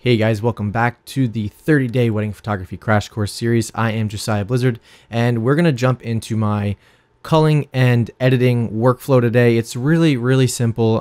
Hey guys, welcome back to the 30-day wedding photography crash course series. I am Josiah Blizzard, and we're going to jump into my culling and editing workflow today. It's really, really simple.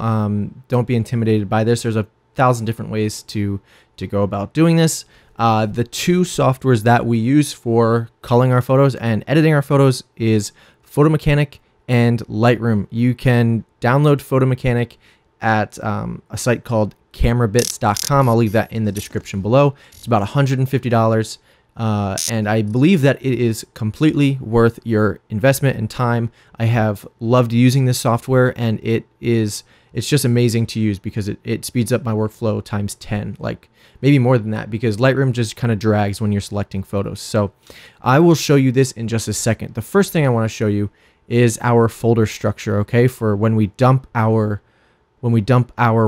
Don't be intimidated by this. There's 1,000 different ways to go about doing this. The two softwares that we use for culling our photos and editing our photos is Photo Mechanic and Lightroom. You can download Photo Mechanic at a site called camerabits.com. I'll leave that in the description below. It's about $150, and I believe that it is completely worth your investment and time. I have loved using this software, and it's just amazing to use because it speeds up my workflow times 10, like maybe more than that, because Lightroom just kind of drags when you're selecting photos. So I will show you this in just a second. The first thing I want to show you is our folder structure, okay, for when we dump our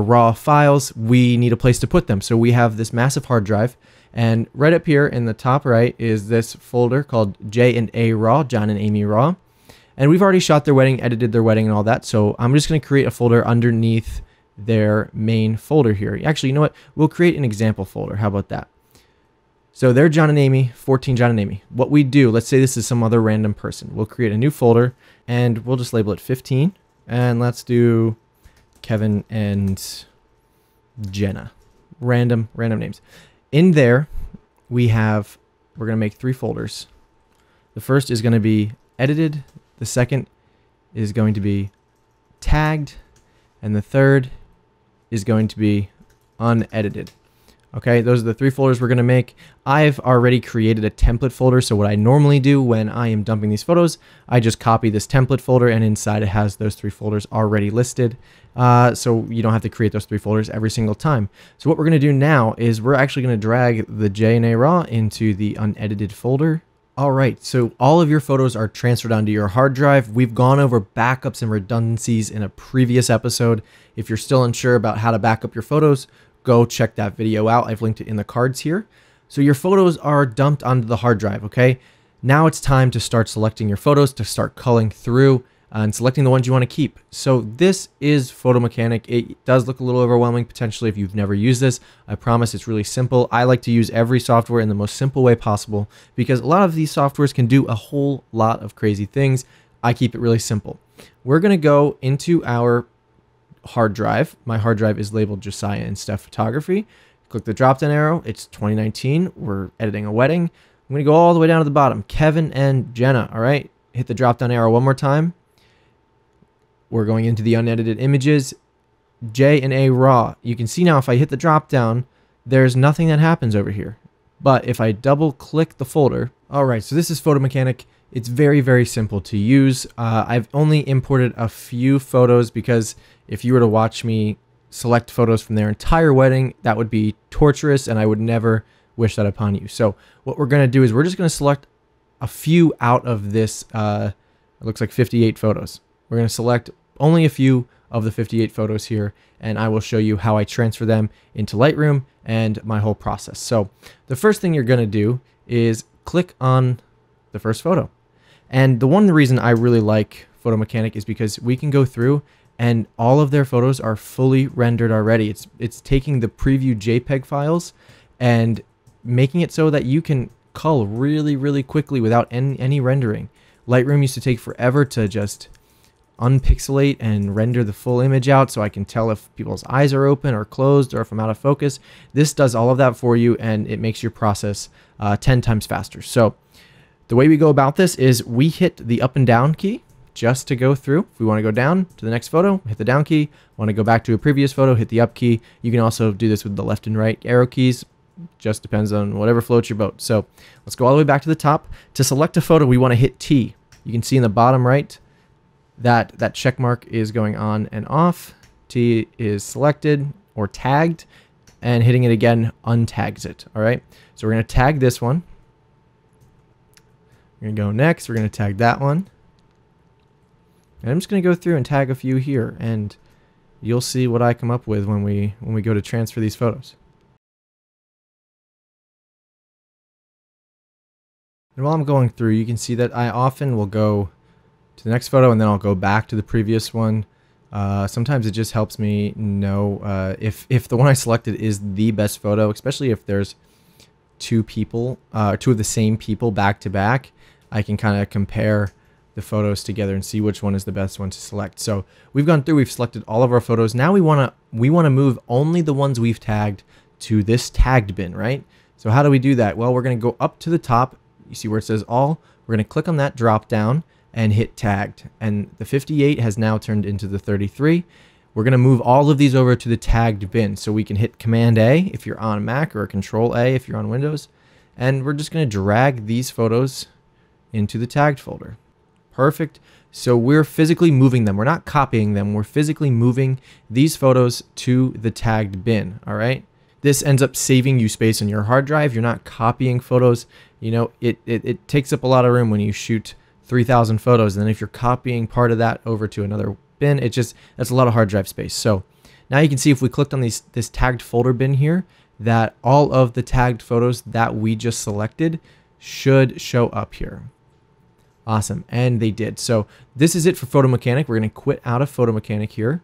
raw files, we need a place to put them. So we have this massive hard drive, and right up here in the top right is this folder called J&A Raw, John and Amy Raw. And we've already shot their wedding, edited their wedding and all that. So I'm just going to create a folder underneath their main folder here. Actually, you know what? We'll create an example folder. How about that? So they're John and Amy, 14 John and Amy. What we do, let's say this is some other random person. We'll create a new folder, and we'll just label it 15. And let's do Kevin and Jenna, random names. In there, we're gonna make three folders. The first is gonna be edited, the second is going to be tagged, and the third is going to be unedited. Okay, those are the three folders we're gonna make. I've already created a template folder, so what I normally do when I am dumping these photos, I just copy this template folder, and inside it has those three folders already listed. So you don't have to create those three folders every single time. So what we're gonna do now is we're actually gonna drag the J&A Raw into the unedited folder. All right, so all of your photos are transferred onto your hard drive. We've gone over backups and redundancies in a previous episode. If you're still unsure about how to back up your photos, go check that video out. I've linked it in the cards here. So your photos are dumped onto the hard drive, okay? Now it's time to start selecting your photos, to start culling through and selecting the ones you want to keep. So this is Photo Mechanic. It does look a little overwhelming potentially if you've never used this. I promise it's really simple. I like to use every software in the most simple way possible because a lot of these softwares can do a whole lot of crazy things. I keep it really simple. We're going to go into our hard drive. My hard drive is labeled Josiah and Steph Photography. Click the drop down arrow. It's 2019. We're editing a wedding. I'm going to go all the way down to the bottom. Kevin and Jenna. All right. Hit the drop down arrow one more time. We're going into the unedited images. J&A Raw. You can see now if I hit the drop down, there's nothing that happens over here. But if I double click the folder. All right. So this is Photo Mechanic. It's very, very simple to use. I've only imported a few photos because if you were to watch me select photos from their entire wedding, that would be torturous, and I would never wish that upon you. So what we're going to do is we're just going to select a few out of this, it looks like 58 photos. We're going to select only a few of the 58 photos here, and I will show you how I transfer them into Lightroom and my whole process. So the first thing you're going to do is click on the first photo. And the one reason I really like Photo Mechanic is because we can go through and all of their photos are fully rendered already. It's taking the preview JPEG files and making it so that you can cull really, really quickly without any rendering. Lightroom used to take forever to just unpixelate and render the full image out so I can tell if people's eyes are open or closed or if I'm out of focus. This does all of that for you, and it makes your process 10 times faster. So the way we go about this is we hit the up and down key just to go through. If we want to go down to the next photo, hit the down key. Want to go back to a previous photo, hit the up key. You can also do this with the left and right arrow keys. Just depends on whatever floats your boat. So let's go all the way back to the top. To select a photo, we want to hit T. You can see in the bottom right that that check mark is going on and off. T is selected or tagged, and hitting it again untags it. All right. So we're going to tag this one. We're going to go next. We're going to tag that one. And I'm just going to go through and tag a few here, and you'll see what I come up with when we go to transfer these photos. And while I'm going through, you can see that I often will go to the next photo, and then I'll go back to the previous one. Sometimes it just helps me know if the one I selected is the best photo, especially if there's two of the same people back to back. I can kind of compare the photos together and see which one is the best one to select. So we've gone through, we've selected all of our photos. Now we want to move only the ones we've tagged to this tagged bin, right? So how do we do that? Well, we're going to go up to the top. You see where it says all? We're going to click on that drop down and hit tagged, and the 58 has now turned into the 33. We're going to move all of these over to the tagged bin, so we can hit Command A if you're on a Mac, or Control A if you're on Windows, and we're just going to drag these photos into the tagged folder. Perfect. So we're physically moving them. We're not copying them. We're physically moving these photos to the tagged bin. All right. This ends up saving you space on your hard drive. You're not copying photos. You know, it takes up a lot of room when you shoot 3,000 photos, and then if you're copying part of that over to another bin, it just, that's a lot of hard drive space. So now you can see if we clicked on this tagged folder bin here, that all of the tagged photos that we just selected should show up here. Awesome, and they did. So this is it for Photo Mechanic. We're gonna quit out of Photo Mechanic here.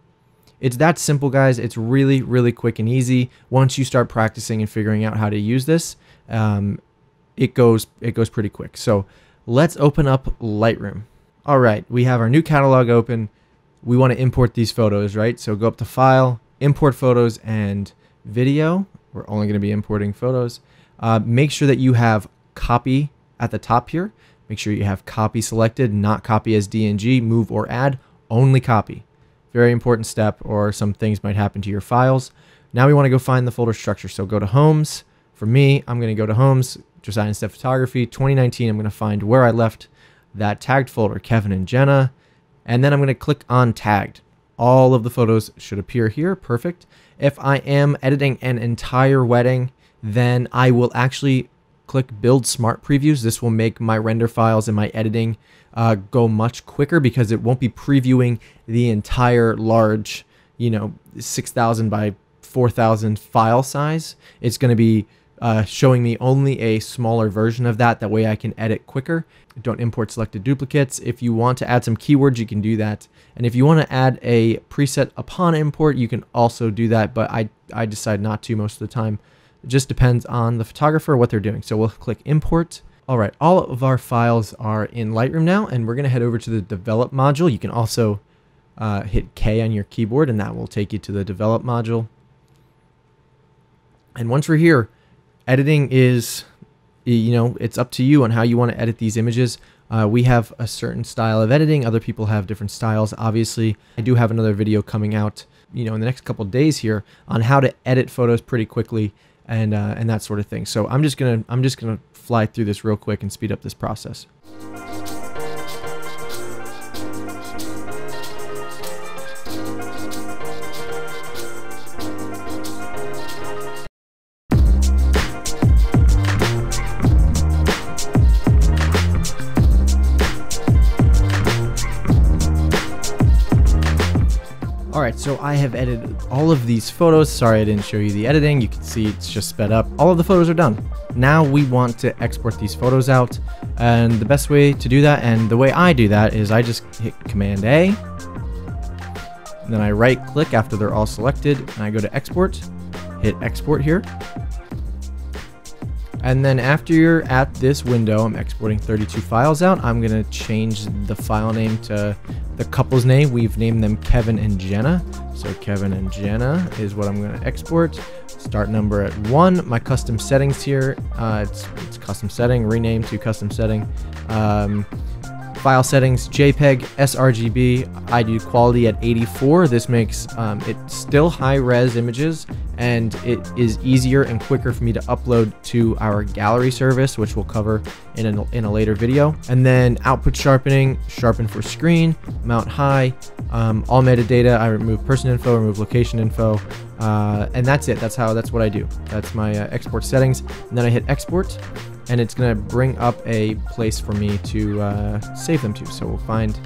It's that simple, guys. It's really, really quick and easy. Once you start practicing and figuring out how to use this, it goes pretty quick. So let's open up Lightroom. All right, we have our new catalog open. We want to import these photos, right? So go up to File, Import Photos and Video. We're only going to be importing photos. Make sure that you have Copy at the top here. Make sure you have Copy selected, not Copy as DNG, Move or Add, only Copy. Very important step, or some things might happen to your files. Now we want to go find the folder structure. So go to Homes. For me, I'm going to go to Homes, Josiah and Steph Photography 2019. I'm going to find where I left that tagged folder, Kevin and Jenna. And then I'm going to click on Tagged. All of the photos should appear here. Perfect. If I am editing an entire wedding, then I will actually click Build Smart Previews. This will make my render files and my editing go much quicker, because it won't be previewing the entire large, you know, 6,000 by 4,000 file size. It's going to be showing me only a smaller version of that. That way I can edit quicker. Don't import selected duplicates. If you want to add some keywords, you can do that. And if you want to add a preset upon import, you can also do that. But I decide not to most of the time. It just depends on the photographer, what they're doing. So we'll click Import. All right, all of our files are in Lightroom now, and we're going to head over to the Develop module. You can also hit K on your keyboard, and that will take you to the Develop module. And once we're here, editing is, you know, it's up to you on how you want to edit these images. We have a certain style of editing. Other people have different styles. Obviously, I do have another video coming out, you know, in the next couple of days here on how to edit photos pretty quickly and that sort of thing. So I'm just gonna fly through this real quick and speed up this process. Alright, so I have edited all of these photos. Sorry I didn't show you the editing. You can see it's just sped up. All of the photos are done. Now we want to export these photos out. And the best way to do that, and the way I do that, is I just hit Command A. And then I right click after they're all selected, and I go to Export. Hit Export here. And then after you're at this window, I'm exporting 32 files out. I'm going to change the file name to the couple's name. We've named them Kevin and Jenna. So Kevin and Jenna is what I'm going to export. Start number at 1. My custom settings here, it's custom setting, rename to custom setting. File settings, JPEG, sRGB. I do quality at 84. This makes it still high-res images, and it is easier and quicker for me to upload to our gallery service, which we'll cover in a later video. And then output sharpening, sharpen for screen, mount high, all metadata. I remove person info, remove location info, and that's it. That's what I do. That's my export settings. And then I hit export, and it's gonna bring up a place for me to save them to. So we'll find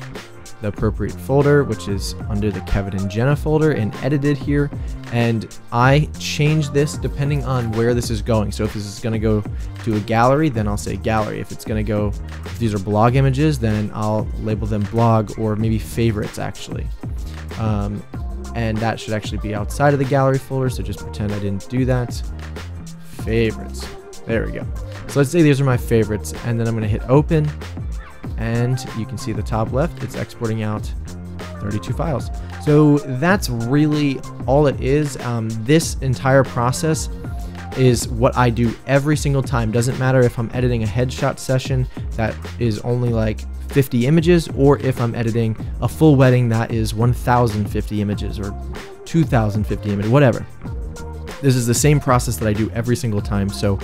the appropriate folder, which is under the Kevin and Jenna folder, and edited here. And I change this depending on where this is going. So if this is gonna go to a gallery, then I'll say gallery. If it's gonna go, if these are blog images, then I'll label them blog, or maybe favorites actually. and that should actually be outside of the gallery folder, so just pretend I didn't do that. Favorites, there we go. So let's say these are my favorites, and then I'm gonna hit open, and you can see the top left, it's exporting out 32 files. So that's really all it is. This entire process is what I do every single time. Doesn't matter if I'm editing a headshot session that is only like 50 images, or if I'm editing a full wedding that is 1,050 images or 2,050 images, whatever. This is the same process that I do every single time. So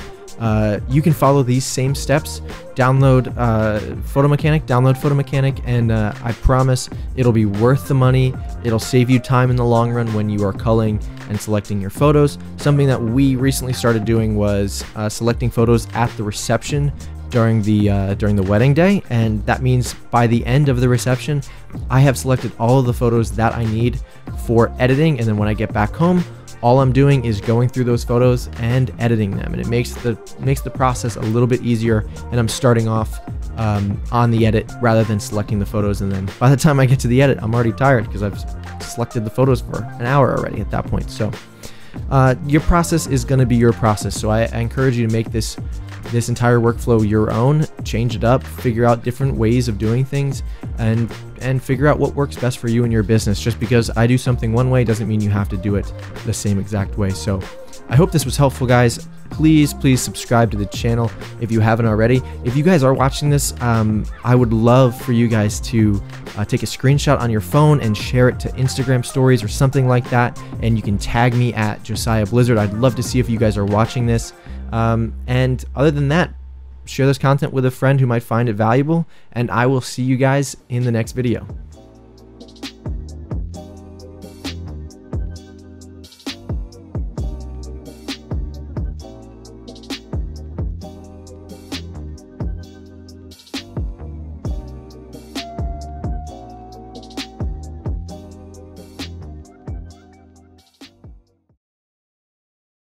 you can follow these same steps. Download Photo Mechanic, and I promise it'll be worth the money. It'll save you time in the long run when you are culling and selecting your photos. Something that we recently started doing was selecting photos at the reception during the wedding day, and that means by the end of the reception, I have selected all of the photos that I need for editing, and then when I get back home, all I'm doing is going through those photos and editing them, and it makes the process a little bit easier, and I'm starting off on the edit rather than selecting the photos, and then by the time I get to the edit, I'm already tired because I've selected the photos for an hour already at that point. So your process is going to be your process, so I encourage you to make this entire workflow your own. Change it up, figure out different ways of doing things, and figure out what works best for you and your business. Just because I do something one way doesn't mean you have to do it the same exact way. So I hope this was helpful, guys. Please subscribe to the channel if you haven't already. If you guys are watching this, I would love for you guys to take a screenshot on your phone and share it to Instagram stories or something like that, and you can tag me at Josiah Blizzard. I'd love to see if you guys are watching this. And other than that, share this content with a friend who might find it valuable, and I will see you guys in the next video.